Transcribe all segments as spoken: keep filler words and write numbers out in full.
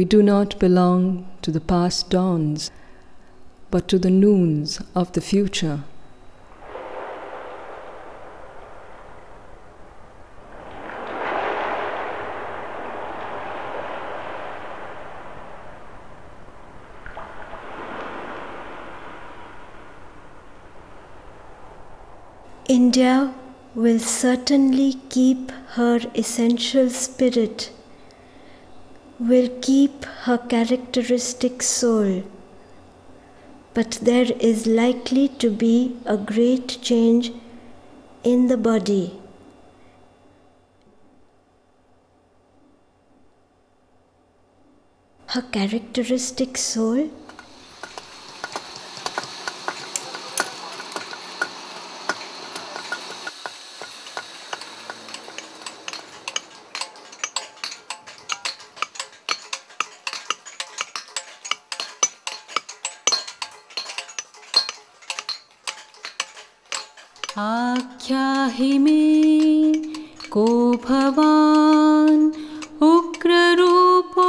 We do not belong to the past dawns, but to the noons of the future. India will certainly keep her essential spirit, will keep her characteristic soul, but there is likely to be a great change in the body. Her characteristic soul? आख्याहि में को भवान् उग्ररूपो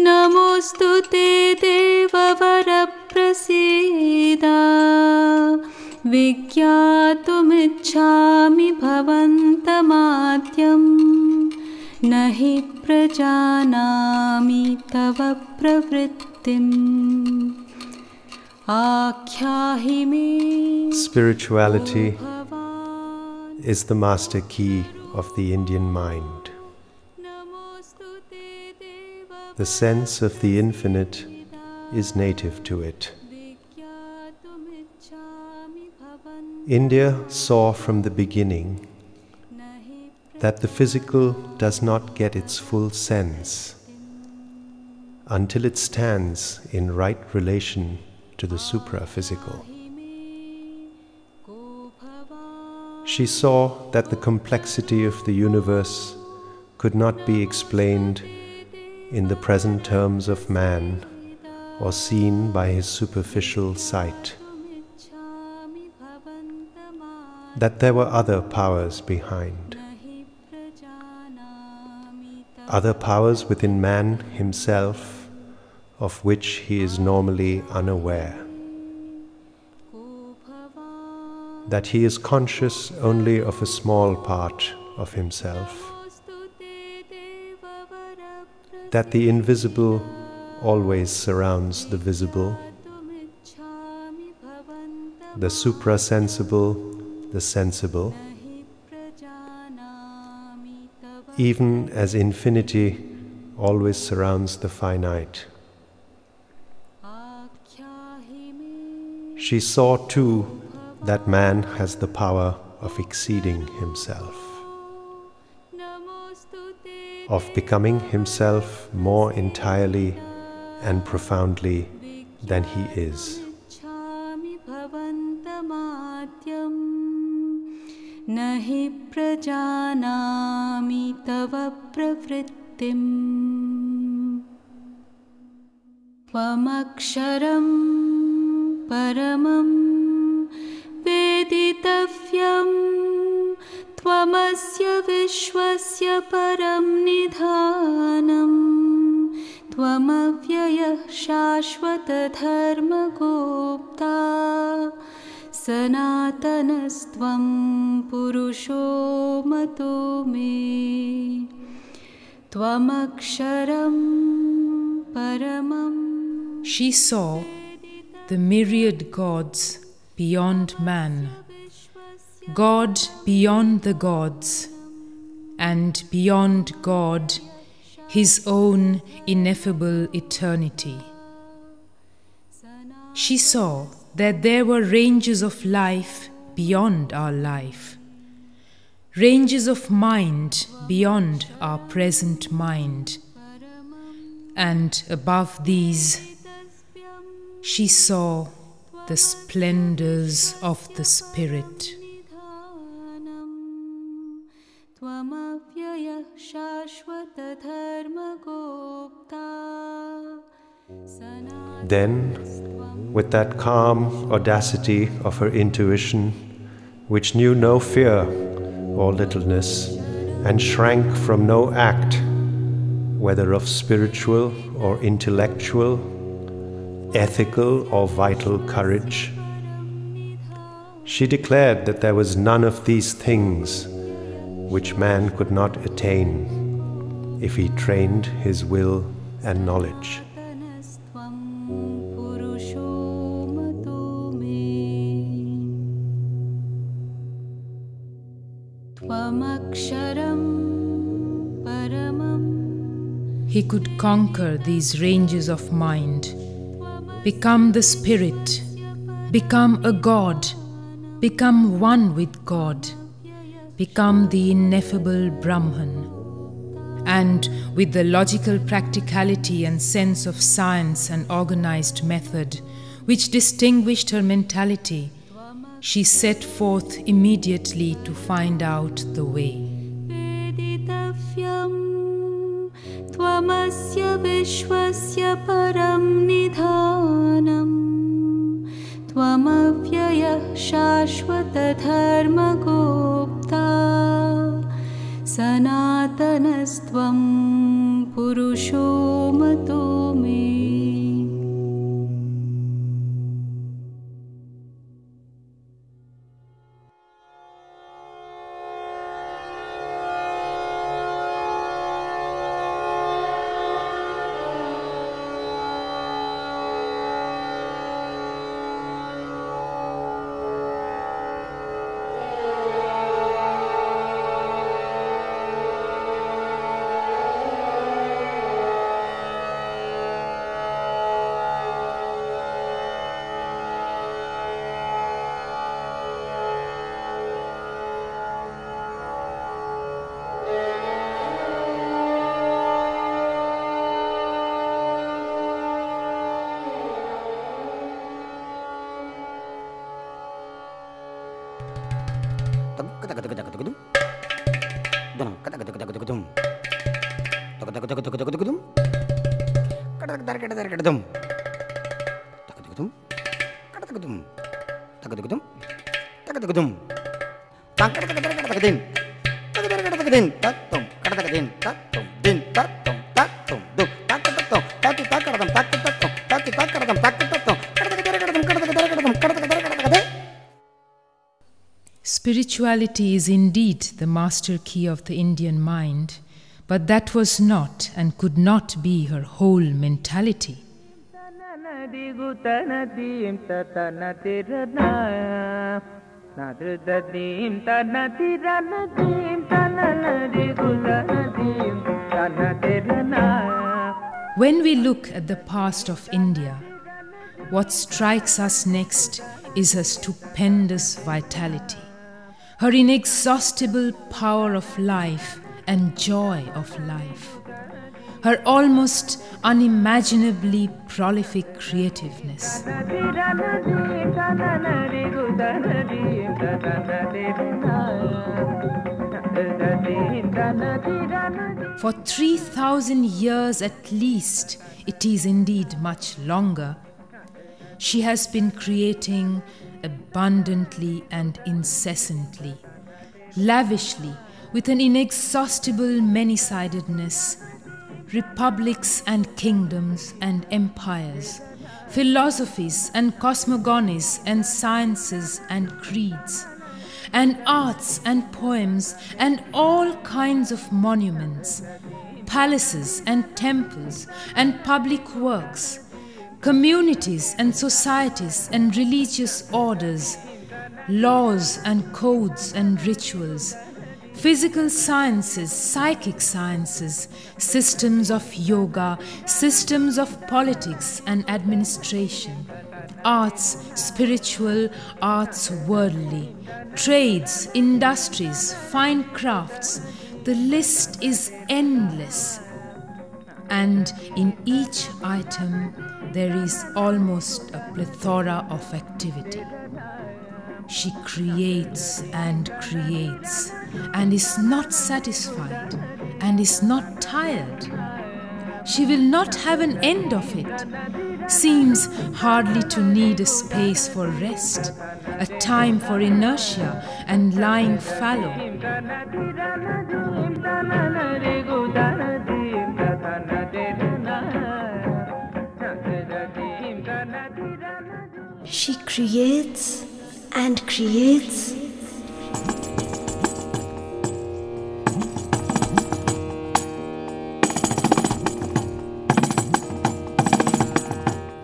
नमोस्तुते देववरप्रसीद विज्ञातुमिच्छामि भवन्तमाद्यं नहि प्रजानामि तव प्रवृत्तिम्. Spirituality is the master key of the Indian mind. The sense of the infinite is native to it. India saw from the beginning that the physical does not get its full sense until it stands in right relation to the supra-physical. She saw that the complexity of the universe could not be explained in the present terms of man or seen by his superficial sight, that there were other powers behind, other powers within man himself, of which he is normally unaware, that he is conscious only of a small part of himself, that the invisible always surrounds the visible, the suprasensible the sensible, even as infinity always surrounds the finite. She saw, too, that man has the power of exceeding himself, of becoming himself more entirely and profoundly than he is. Paramam veditavyam tvamasya vishwasya param nidhanam tvamavyayah shashvata dharma gopta sanatanastvam purusho mato me tvamaksharam paramam. She saw the myriad gods beyond man, God beyond the gods, and beyond God, his own ineffable eternity. She saw that there were ranges of life beyond our life, ranges of mind beyond our present mind, and above these, she saw the splendors of the Spirit. Then, with that calm audacity of her intuition, which knew no fear or littleness and shrank from no act, whether of spiritual or intellectual, ethical or vital courage. She declared that there was none of these things which man could not attain if he trained his will and knowledge. He could conquer these ranges of mind, become the spirit, become a god, become one with God, become the ineffable Brahman. And with the logical practicality and sense of science and organized method, which distinguished her mentality, she set forth immediately to find out the way. Tvamasya Vishwasya Param Nidhanam Tvamavyaya Shashvata Dharma Gopta Sanatanastvam Purusho Mato Me. Spirituality is indeed the master key of the Indian mind, but that was not and could not be her whole mentality. When we look at the past of India, what strikes us next is her stupendous vitality, her inexhaustible power of life and joy of life, her almost unimaginably prolific creativeness. For three thousand years at least, it is indeed much longer, she has been creating abundantly and incessantly, lavishly, with an inexhaustible many-sidedness, republics and kingdoms and empires, philosophies and cosmogonies and sciences and creeds, and arts and poems and all kinds of monuments, palaces and temples and public works, communities and societies and religious orders, laws and codes and rituals, physical sciences, psychic sciences, systems of yoga, systems of politics and administration, arts, spiritual, arts, worldly, trades, industries, fine crafts, the list is endless. And in each item, there is almost a plethora of activity. She creates and creates and is not satisfied and is not tired. She will not have an end of it. Seems hardly to need a space for rest, a time for inertia and lying fallow. She creates and creates.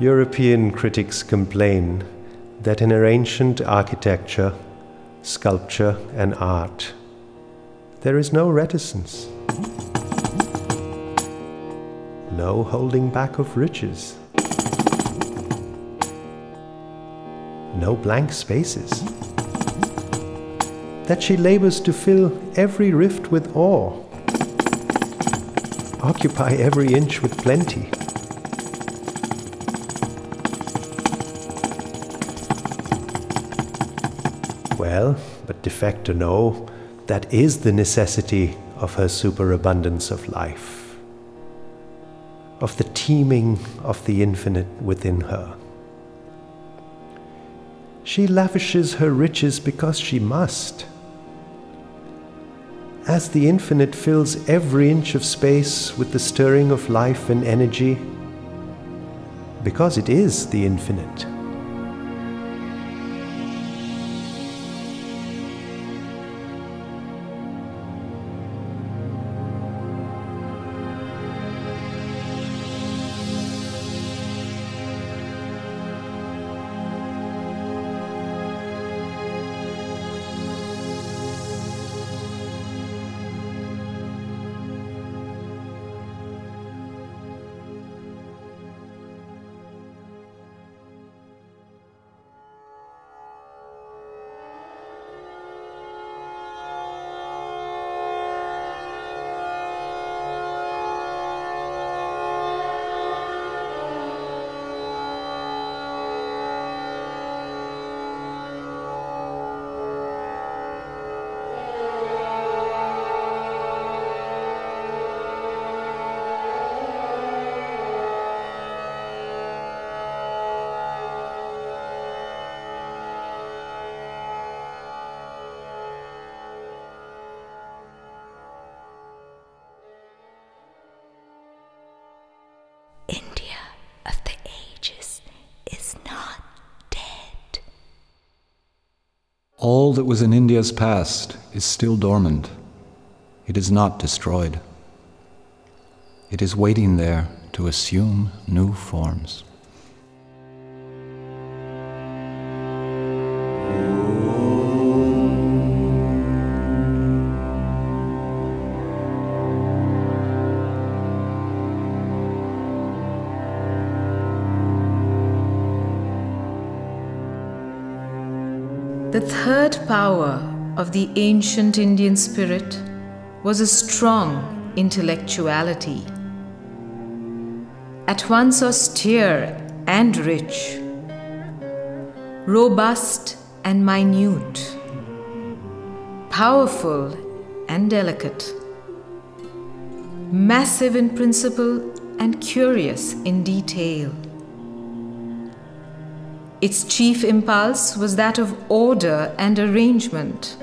European critics complain that in her ancient architecture, sculpture and art, there is no reticence, no holding back of riches, no blank spaces, that she labors to fill every rift with awe, occupy every inch with plenty. Well, but defect or no, that is the necessity of her superabundance of life, of the teeming of the infinite within her. She lavishes her riches because she must. As the infinite fills every inch of space with the stirring of life and energy, because it is the infinite. All that was in India's past is still dormant. It is not destroyed. It is waiting there to assume new forms. The third power of the ancient Indian spirit was a strong intellectuality, at once austere and rich, robust and minute, powerful and delicate, massive in principle and curious in detail. Its chief impulse was that of order and arrangement,